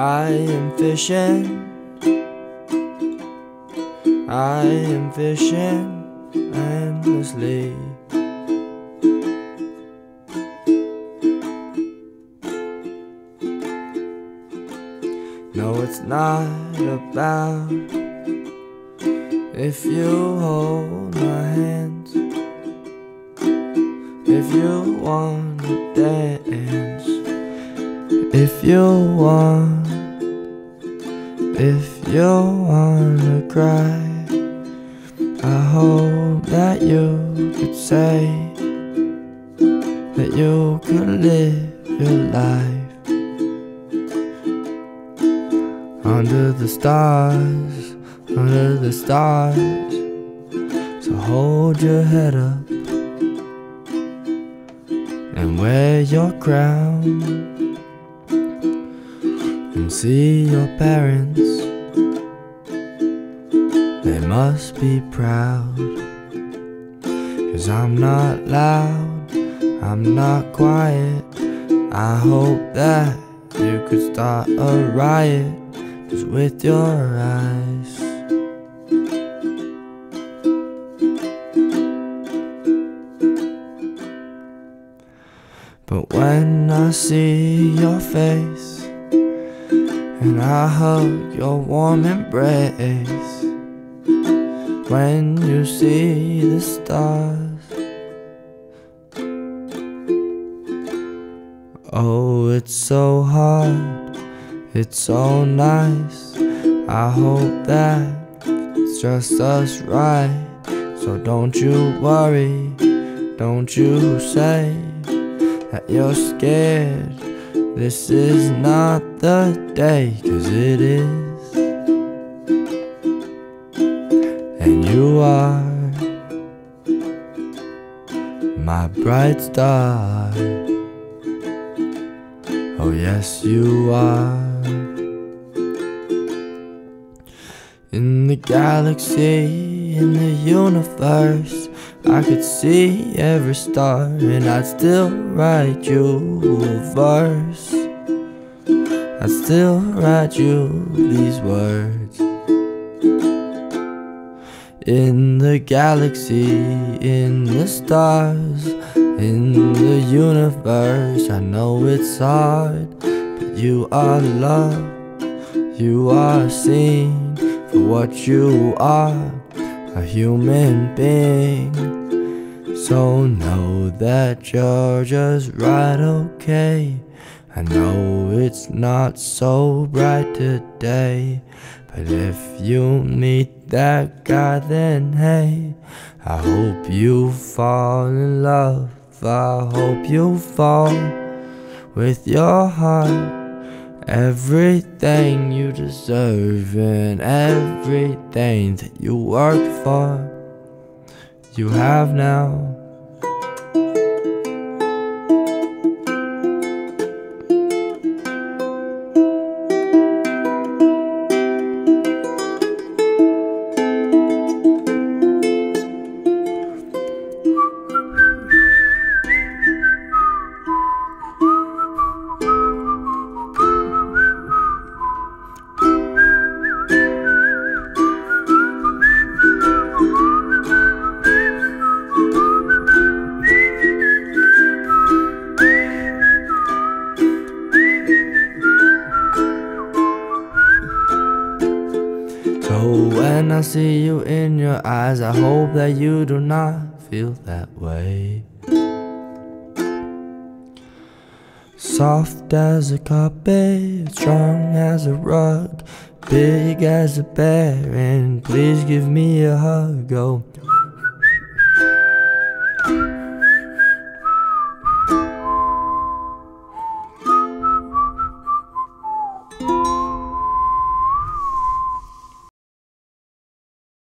I am fishing, I am fishing endlessly. No, it's not about if you hold my hands, if you want to dance, if you want, if you want to cry. I hope that you could say that you could live your life under the stars, under the stars. So hold your head up and wear your crown and see your parents. They must be proud, 'cause I'm not loud, I'm not quiet. I hope that you could start a riot just with your eyes. But when I see your face and I hug your warm embrace, when you see the stars, oh, it's so hard, it's so nice. I hope that it's just us right. So don't you worry, don't you say that you're scared. This is not the day, 'cause it is. You are my bright star, oh yes you are. In the galaxy, in the universe, I could see every star and I'd still write you a verse, I'd still write you these words. In the galaxy, in the stars, in the universe, I know it's hard, but you are loved, you are seen for what you are, a human being. So know that you're just right okay. I know it's not so bright today, but if you meet that guy, then hey, I hope you fall in love. I hope you fall with your heart. Everything you deserve and everything that you worked for, you have now. So when I see you in your eyes, I hope that you do not feel that way. Soft as a carpet, strong as a rug, big as a bear, and please give me a hug. Oh.